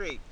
Great.